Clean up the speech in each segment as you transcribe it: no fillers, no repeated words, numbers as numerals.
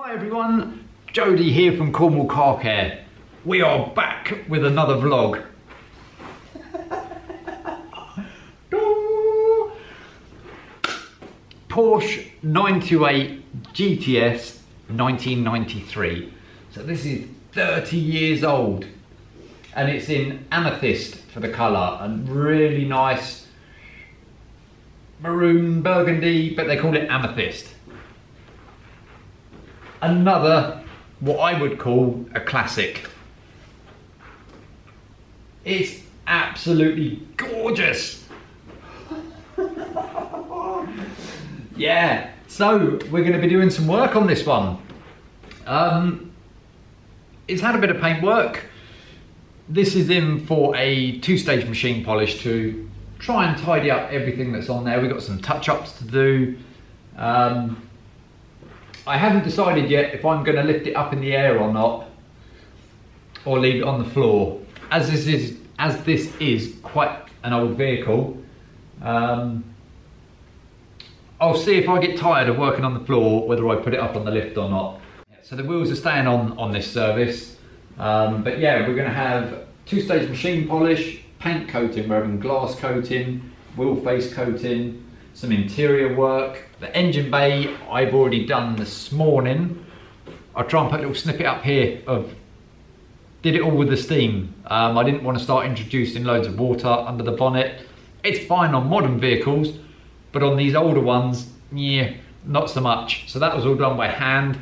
Hi everyone, Jody here from Cornwall Car Care. We are back with another vlog. Porsche 928 GTS 1993. So this is 30 years old and it's in amethyst for the colour and really nice maroon burgundy, but they call it amethyst. Another, what I would call a classic. It's absolutely gorgeous. Yeah, so we're going to be doing some work on this one. It's had a bit of paint work. This is in for a two-stage machine polish to try and tidy up everything that's on there. We've got some touch-ups to do. I haven't decided yet if I'm going to lift it up in the air or not, or leave it on the floor. As this is quite an old vehicle, I'll see if I get tired of working on the floor, whether I put it up on the lift or not. So the wheels are staying on this service, but yeah, we're going to have two-stage machine polish, paint coating, we're having glass coating, wheel face coating, some interior work. The engine bay I've already done this morning. I'll try and put a little snippet up here of did it all with the steam. I didn't want to start introducing loads of water under the bonnet. It's fine on modern vehicles, but on these older ones, yeah, not so much. So that was all done by hand.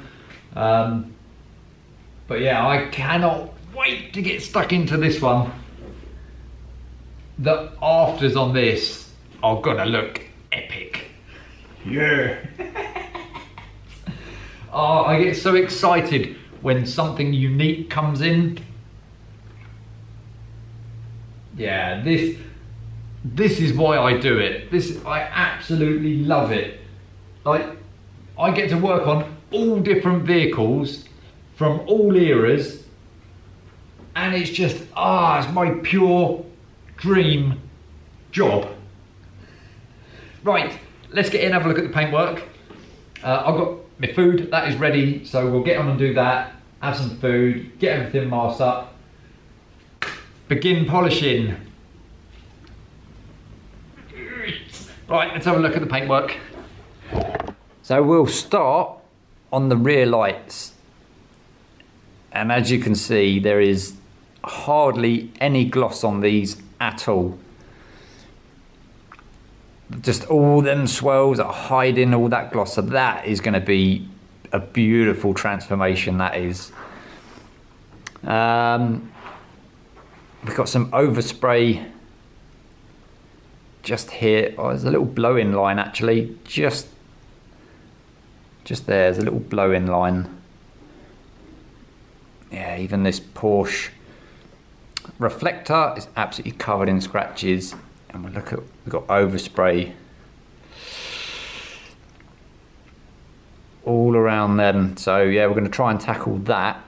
But yeah, I cannot wait to get stuck into this one. The afters on this are gonna look epic. Yeah. Oh, I get so excited when something unique comes in. Yeah, this is why I do it. I absolutely love it. Like, I get to work on all different vehicles from all eras, and it's just it's my pure dream job. Right, let's get in and have a look at the paintwork. I've got my food, that is ready, so we'll get on and do that, have some food, get everything masked up, begin polishing. Right, let's have a look at the paintwork. So we'll start on the rear lights. And as you can see, there is hardly any gloss on these at all. Just all them swirls are hiding all that gloss, so that is going to be a beautiful transformation, that is. We've got some overspray just here. Oh, there's a little blow-in line actually, just there's a little blow-in line. Yeah, even this Porsche reflector is absolutely covered in scratches. And we'll look at, we've got overspray all around them. So yeah, we're going to try and tackle that.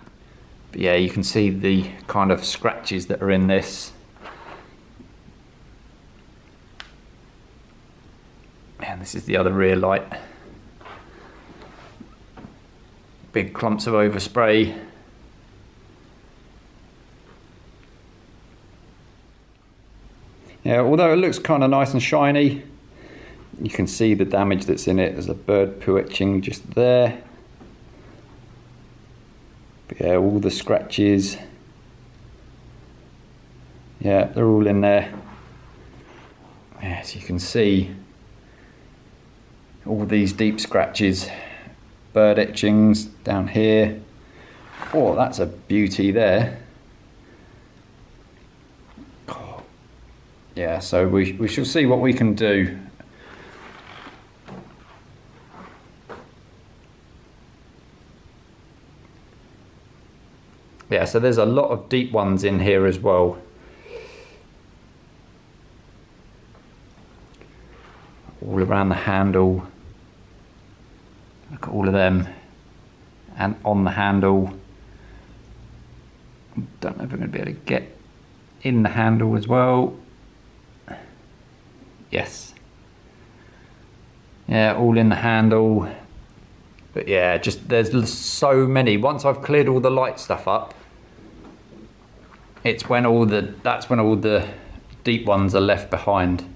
But yeah, you can see the kind of scratches that are in this. And this is the other rear light. Big clumps of overspray. Yeah, although it looks kind of nice and shiny, you can see the damage that's in it. There's a bird poo etching just there. But yeah, all the scratches. Yeah, they're all in there. Yeah, so you can see all these deep scratches. Bird etchings down here. Oh, that's a beauty there. Yeah, so we shall see what we can do. Yeah, so there's a lot of deep ones in here as well. All around the handle. Look at all of them. And on the handle. Don't know if I'm going to be able to get in the handle as well. Yes, yeah, all in the handle, But yeah, just there's so many. Once I've cleared all the light stuff up, it's when all the, that's when all the deep ones are left behind.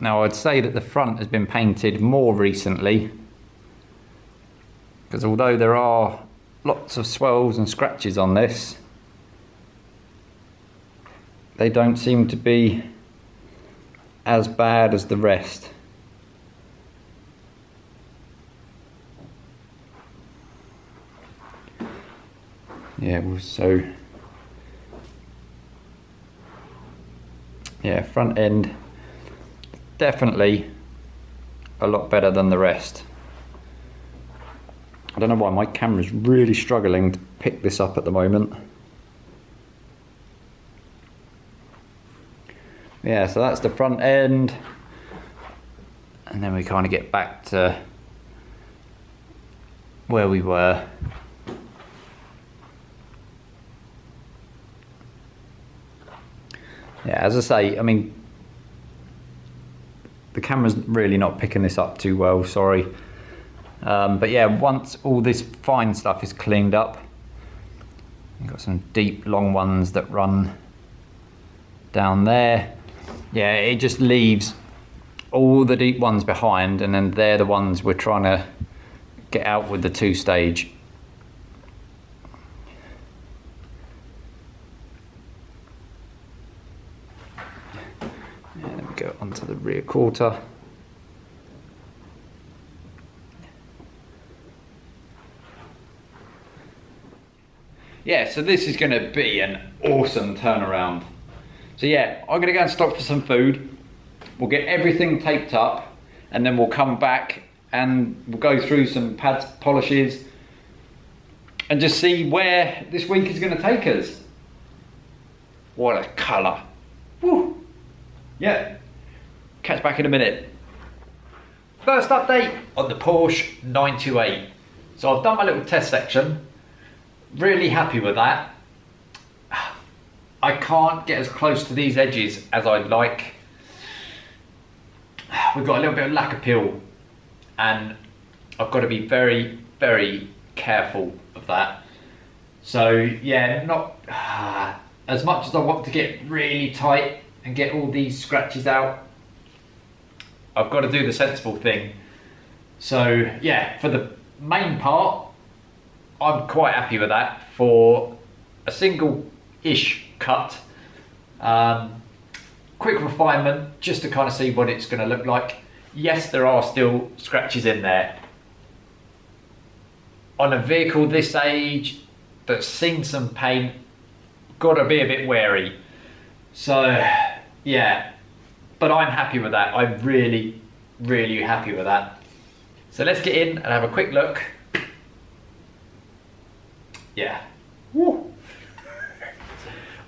Now I'd say that the front has been painted more recently, because although there are lots of swells and scratches on this, they don't seem to be as bad as the rest. Yeah, well, so yeah, front end definitely a lot better than the rest. I don't know why my camera's really struggling to pick this up at the moment. Yeah, so that's the front end, and then we kind of get back to where we were. Yeah, as I say, I mean, the camera's really not picking this up too well, sorry. But yeah, once all this fine stuff is cleaned up, you've got some deep long ones that run down there. Yeah, it just leaves all the deep ones behind, and then they're the ones we're trying to get out with the two-stage. Go onto the rear quarter. Yeah, so this is going to be an awesome turnaround. So yeah, I'm going to go and stop for some food. We'll get everything taped up, and then we'll come back and we'll go through some pads, polishes, and just see where this week is going to take us. What a colour. Woo! Yeah. Catch back in a minute. First update on the Porsche 928. So I've done my little test section. Really happy with that. I can't get as close to these edges as I'd like. We've got a little bit of lack of peel, and I've got to be very, very careful of that. So yeah, not as much as I want to get really tight and get all these scratches out, I've got to do the sensible thing. So yeah, for the main part, I'm quite happy with that for a single-ish cut. Quick refinement, just to kind of see what it's going to look like. Yes, there are still scratches in there. On a vehicle this age that's seen some paint, got to be a bit wary. So yeah, but I'm happy with that. I'm really, really happy with that. So let's get in and have a quick look. Yeah. Woo.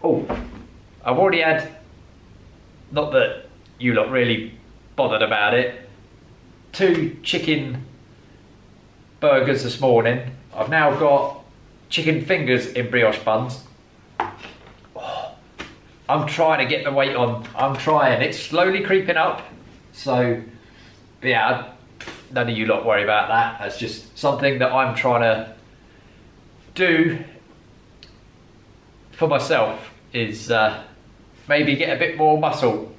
Oh, I've already had, not that you lot really bothered about it, 2 chicken burgers this morning. I've now got chicken fingers in brioche buns. I'm trying to get the weight on. I'm trying. It's slowly creeping up. So yeah, none of you lot worry about that. That's just something that I'm trying to do for myself, is maybe get a bit more muscle,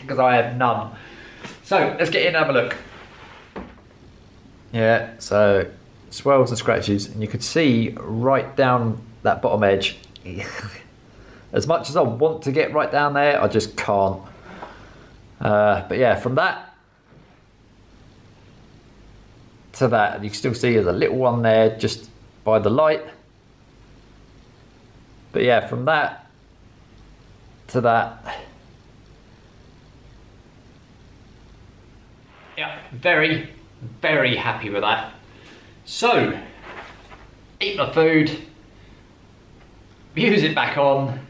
because I have none. So let's get in and have a look. Yeah, so swells and scratches, and you could see right down that bottom edge. As much as I want to get right down there, I just can't. But yeah, from that to that, you can still see there's a little one there just by the light. But yeah, from that to that. Yeah, very, very happy with that. So, eat my food, music back on.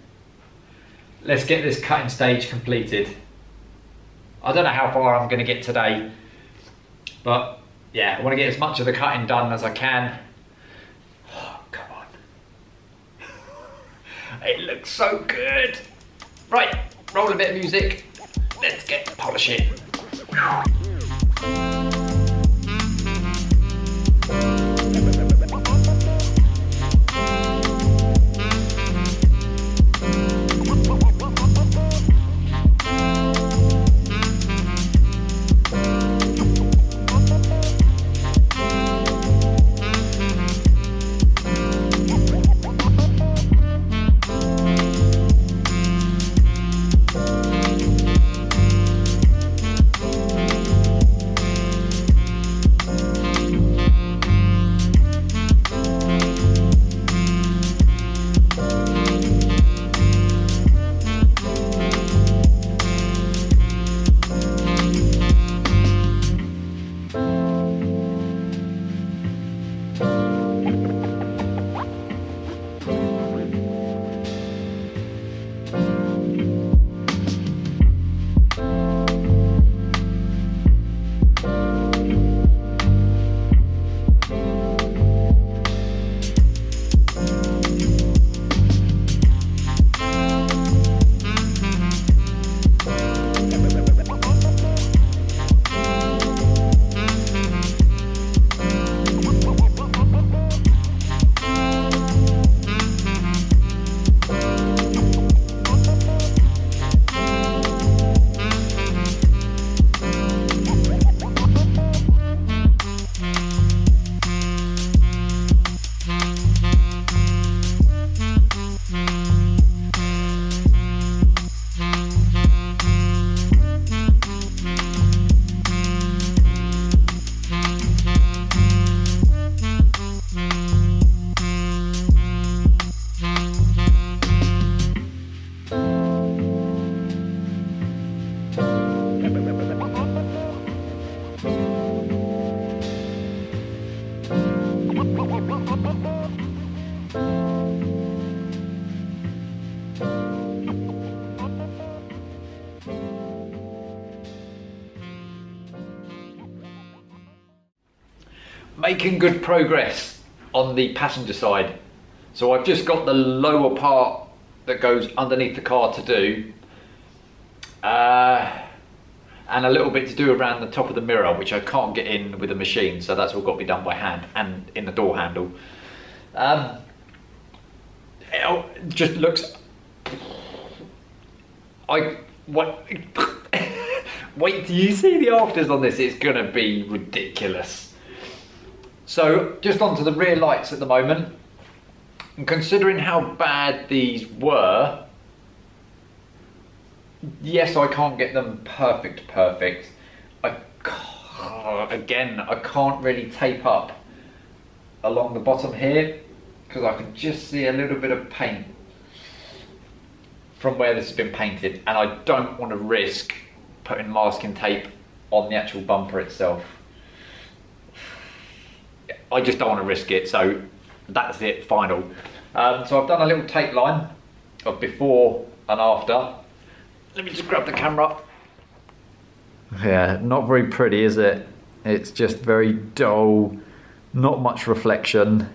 Let's get this cutting stage completed. I don't know how far I'm going to get today, but yeah, I want to get as much of the cutting done as I can. Oh, come on. It looks so good. Right, roll a bit of music. Let's get polishing. Making good progress on the passenger side. So I've just got the lower part that goes underneath the car to do, and a little bit to do around the top of the mirror, which I can't get in with a machine, so that's all got to be done by hand and in the door handle. It just looks... What? Wait till you see the afters on this, it's gonna be ridiculous. So, just onto the rear lights at the moment, and considering how bad these were, yes, I can't get them perfect. I can't really tape up along the bottom here, because I can just see a little bit of paint from where this has been painted, and I don't want to risk putting masking tape on the actual bumper itself. I just don't want to risk it, so that's it, final. So I've done a little tape line of before and after. Let me just grab the camera. Yeah, not very pretty, is it? It's just very dull, not much reflection.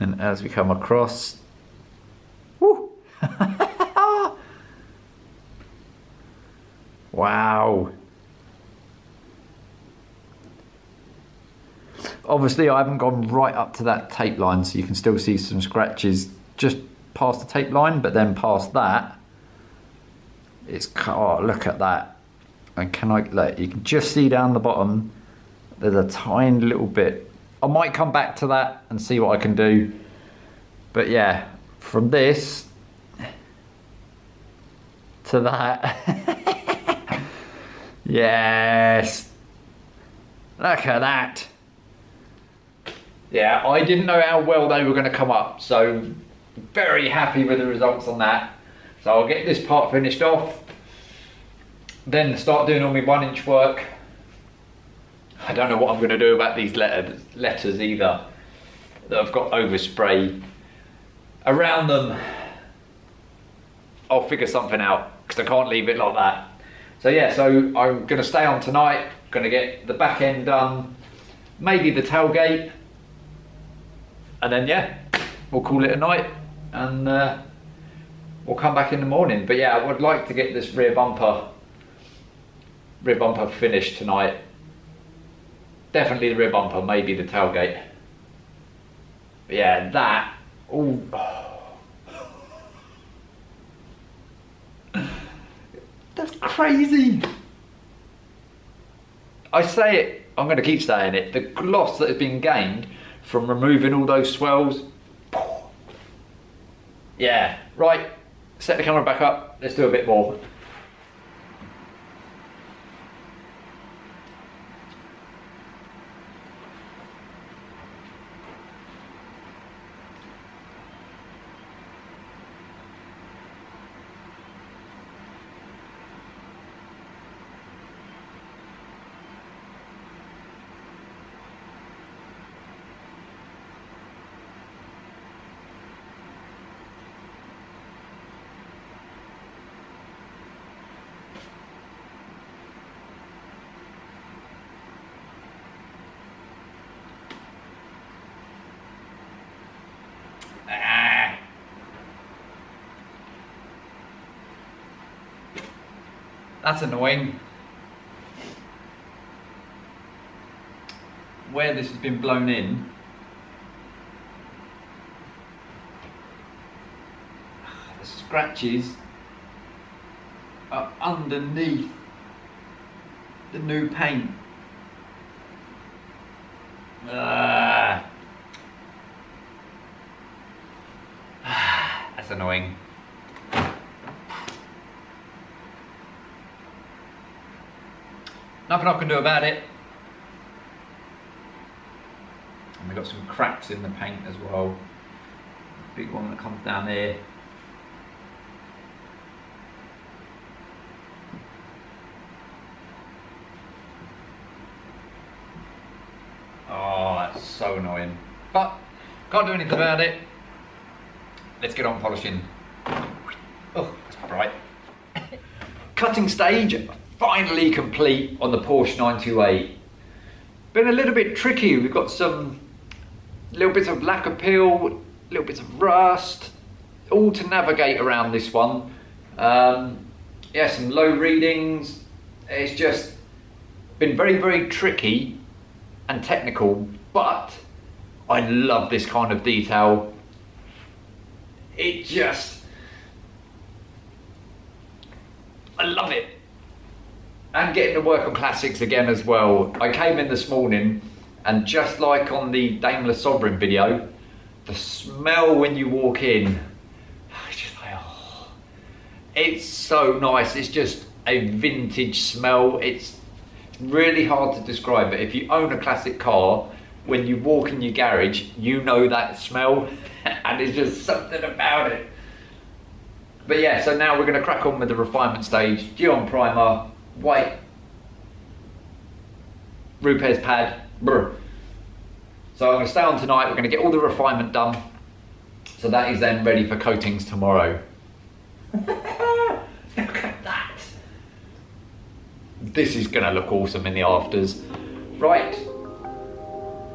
And as we come across, woo! Wow. Obviously, I haven't gone right up to that tape line, so you can still see some scratches just past the tape line, but then past that, it's, oh, look at that. And can I, look, you can just see down the bottom, there's a tiny little bit. I might come back to that and see what I can do. But yeah, from this to that. Yes. Look at that. Yeah, I didn't know how well they were going to come up, so very happy with the results on that. So I'll get this part finished off, then start doing all my 1-inch work. I don't know what I'm going to do about these letters either, that I've got overspray around them. I'll figure something out, because I can't leave it like that. So yeah, so I'm going to stay on tonight, going to get the back end done, maybe the tailgate, and then yeah, we'll call it a night, and we'll come back in the morning. But yeah, I would like to get this rear bumper finished tonight. Definitely the rear bumper, maybe the tailgate. But yeah, that, ooh, oh. That's crazy. I say it, I'm going to keep saying it, the gloss that has been gained from removing all those swells. Yeah, right, set the camera back up, let's do a bit more. That's annoying. Where this has been blown in. The scratches are underneath the new paint. That's annoying. Nothing I can do about it. And we've got some cracks in the paint as well. Big one that comes down here. Oh, that's so annoying. But can't do anything about it. Let's get on polishing. Oh, that's quite bright. Cutting stage. Finally complete on the Porsche 928. Been a little bit tricky. We've got some little bits of lack appeal, little bits of rust, all to navigate around this one. Yeah, some low readings. It's just been very, very tricky and technical, but I love this kind of detail. It just, I love it. And getting to work on classics again as well. I came in this morning, and just like on the Daimler Sovereign video, the smell when you walk in, it's just like, oh, it's so nice. It's just a vintage smell. It's really hard to describe, but if you own a classic car, when you walk in your garage, you know that smell, and it's just something about it. But yeah, so now we're gonna crack on with the refinement stage, Gyeon primer, white Rupes pad. Brr. So I'm going to stay on tonight. We're going to get all the refinement done, so that is then ready for coatings tomorrow. Look at that. This is going to look awesome in the afters. Right,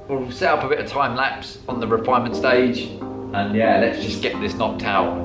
we'll set up a bit of time lapse on the refinement stage, and yeah, let's just get this knocked out.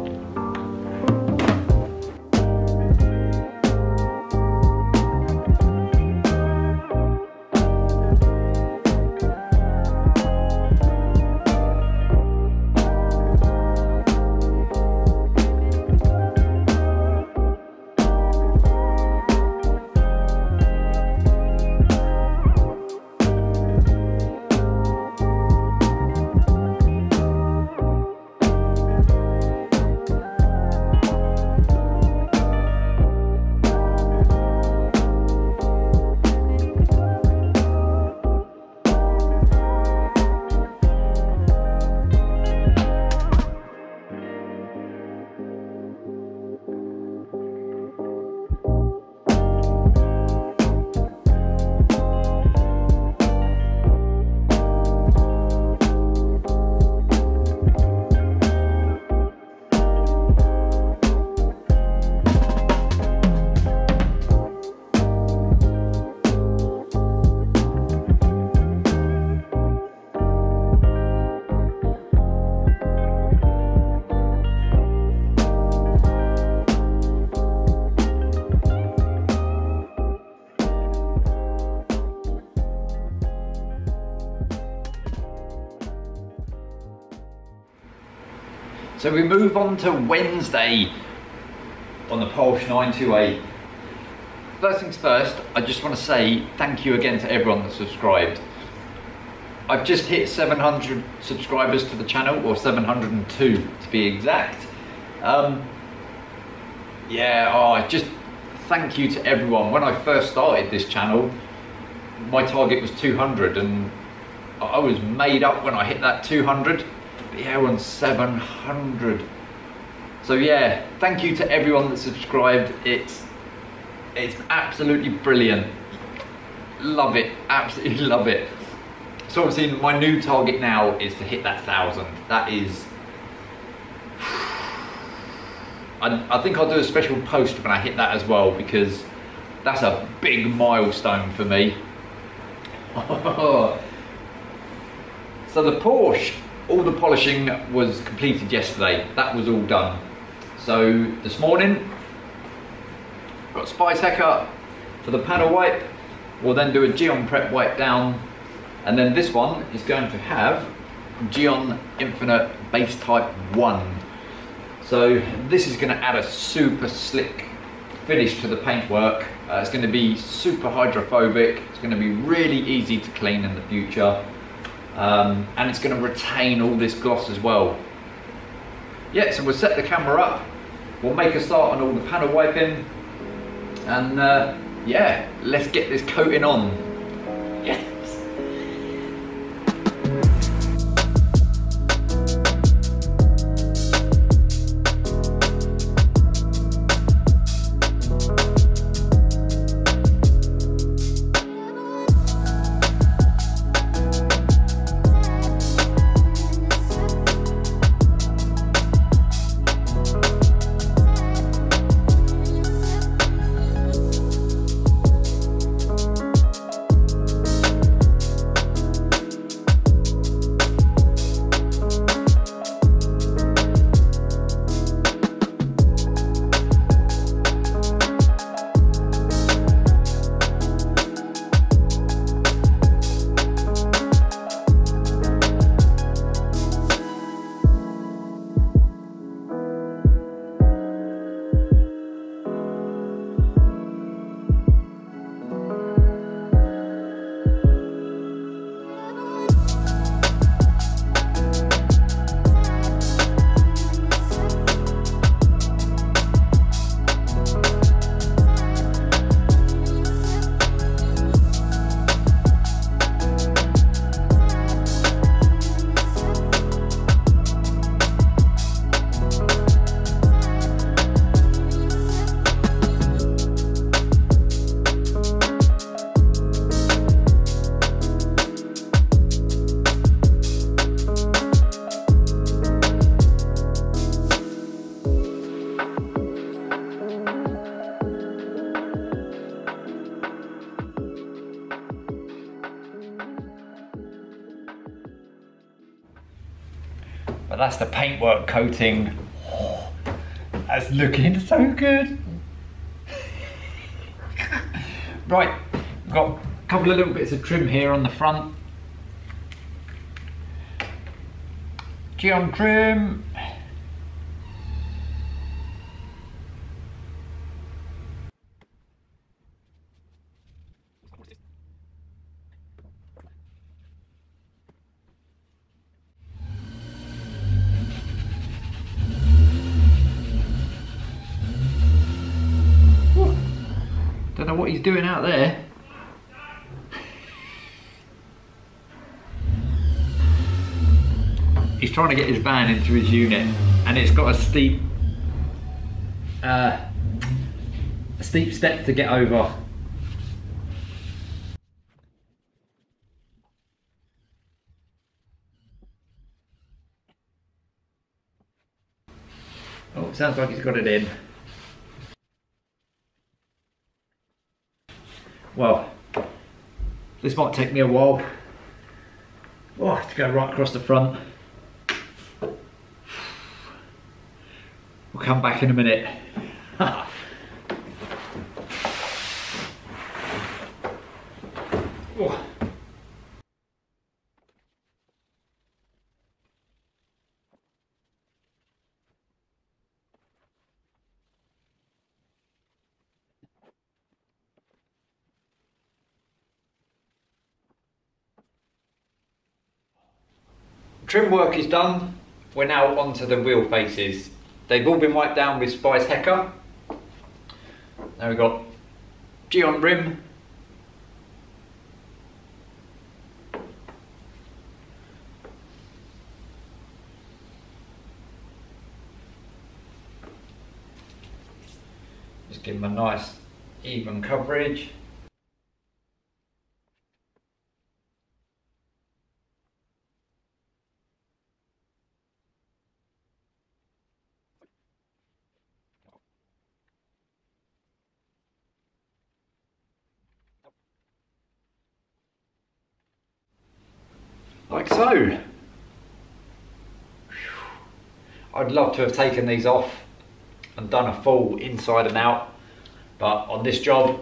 So we move on to Wednesday on the Porsche 928. First things first, I just want to say thank you again to everyone that subscribed. I've just hit 700 subscribers to the channel, or 702 to be exact. Just thank you to everyone. When I first started this channel, my target was 200, and I was made up when I hit that 200. But yeah, we're on 700. So yeah, thank you to everyone that subscribed. It's absolutely brilliant. Love it, absolutely love it. So obviously my new target now is to hit that 1,000. That is, I think I'll do a special post when I hit that as well, because that's a big milestone for me. So the Porsche, all the polishing was completed yesterday. That was all done. So this morning, got Spies Hecker for the panel wipe. We'll then do a Gyeon Prep wipe down. And then this one is going to have Gyeon Infinite Base Type 1. So this is gonna add a super slick finish to the paintwork. It's gonna be super hydrophobic. It's gonna be really easy to clean in the future. And it's going to retain all this gloss as well. Yeah, so we'll set the camera up, we'll make a start on all the panel wiping, and yeah, let's get this coating on. Yes. But that's the paintwork coating. Oh, that's looking so good. Right, we've got a couple of little bits of trim here on the front. Gyeon trim. Don't know what he's doing out there. He's trying to get his van into his unit, and it's got a steep step to get over. Oh, sounds like he's got it in. Well, this might take me a while. Oh, I have to go right across the front. We'll come back in a minute. Oh. Trim work is done. We're now onto the wheel faces. They've all been wiped down with Spies Hecker. Now we've got Gyeon rim, just give them a nice even coverage. Like so. I'd love to have taken these off and done a full inside and out, but on this job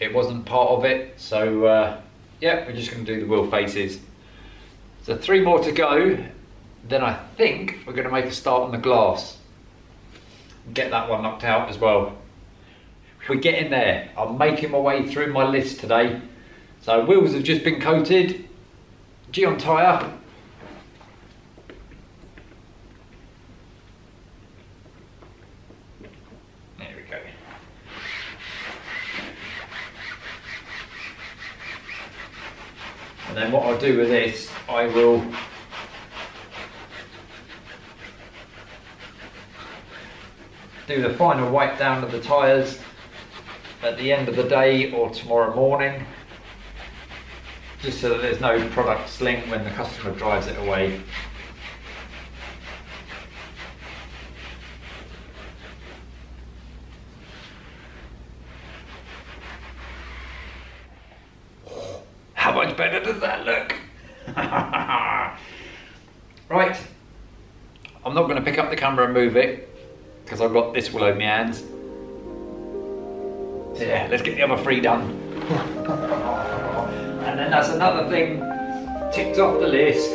it wasn't part of it, so yeah, we're just going to do the wheel faces. So 3 more to go, then I think we're going to make a start on the glass and get that one knocked out as well. We're getting there. I'm making my way through my list today. So wheels have just been coated. Gyeon tire. There we go. And then what I'll do with this, I will do the final wipe down of the tyres at the end of the day or tomorrow morning, just so that there's no product slink when the customer drives it away. How much better does that look? Right, I'm not going to pick up the camera and move it because I've got this all over my hands. So yeah, let's get the other 3 done. And then that's another thing ticked off the list.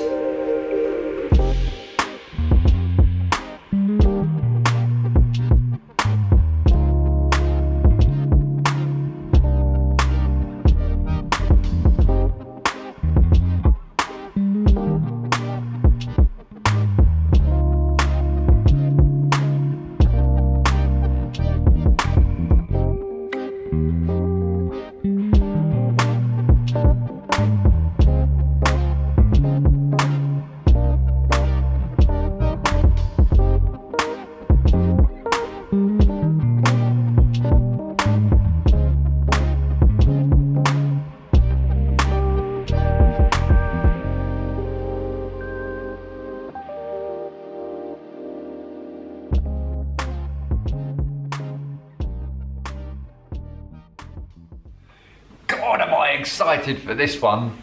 Excited for this one.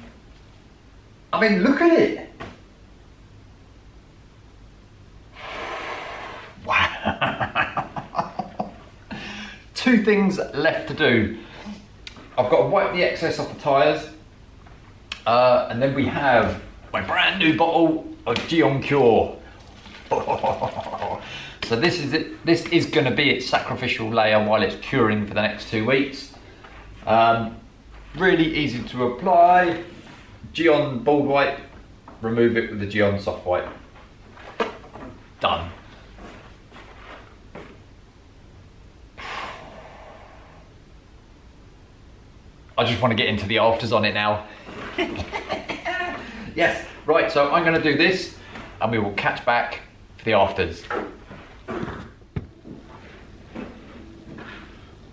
I mean, look at it. Wow. 2 things left to do. I've got to wipe the excess off the tyres, and then we have my brand new bottle of Gyeon Cure. So this is it. This is going to be its sacrificial layer while it's curing for the next 2 weeks. Really easy to apply. Gyeon bald white, remove it with the Gyeon soft white. Done. I just want to get into the afters on it now. Yes, right, so I'm going to do this and we will catch back for the afters.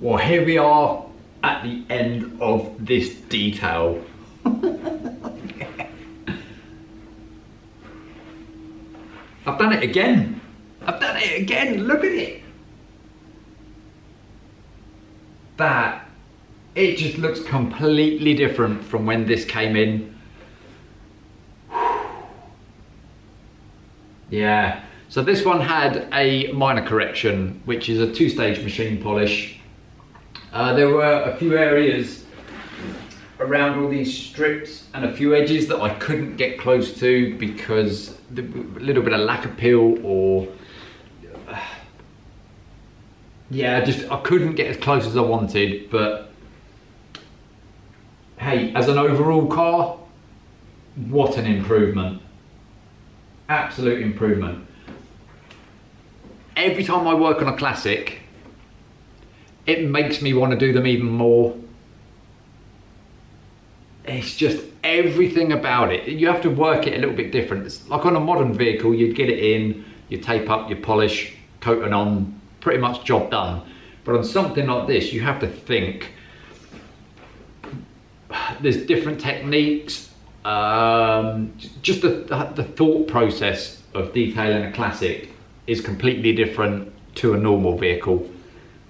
Well, here we are at the end of this detail. I've done it again. I've done it again. Look at it. That, it just looks completely different from when this came in. Yeah. So this one had a minor correction, which is a 2-stage machine polish. There were a few areas around all these strips and a few edges that I couldn't get close to because a little bit of lack of peel, or yeah, just I couldn't get as close as I wanted. But hey, as an overall car, what an improvement. absolute improvement. Every time I work on a classic, it makes me want to do them even more. It's just everything about it. You have to work it a little bit different. It's like on a modern vehicle, you'd get it in, you tape up, you polish, coat and on, pretty much job done. But on something like this, you have to think. There's different techniques. Just the thought process of detailing a classic is completely different to a normal vehicle.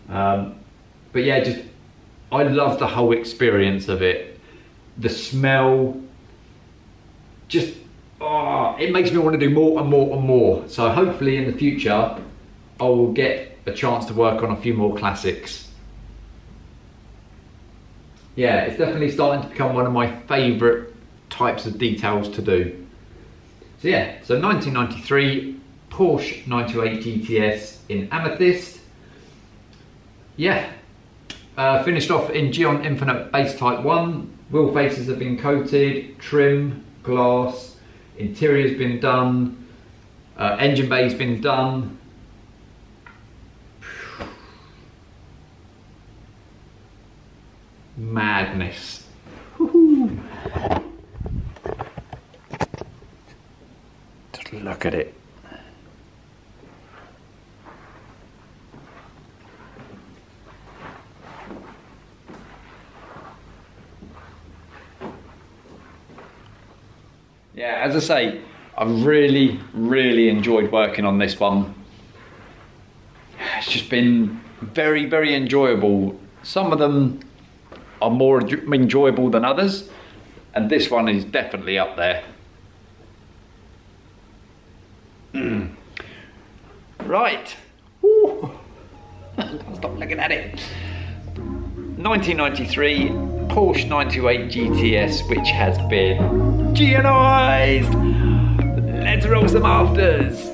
But yeah, just I love the whole experience of it. The smell, just it makes me want to do more and more and more. So hopefully in the future, I will get a chance to work on a few more classics. Yeah, it's definitely starting to become one of my favourite types of details to do. So yeah, so 1993 Porsche 928 GTS in amethyst. Yeah, finished off in Gyeon Infinite Base Type 1. Wheel faces have been coated, trim, glass, interior's been done, engine bay's been done. Madness. Just look at it. Yeah, as I say, I've really enjoyed working on this one. It's just been very enjoyable. Some of them are more enjoyable than others, and this one is definitely up there. Right. Ooh. Can't stop looking at it. 1993 Porsche 928 GTS, which has been GNI'd. Let's roll some afters.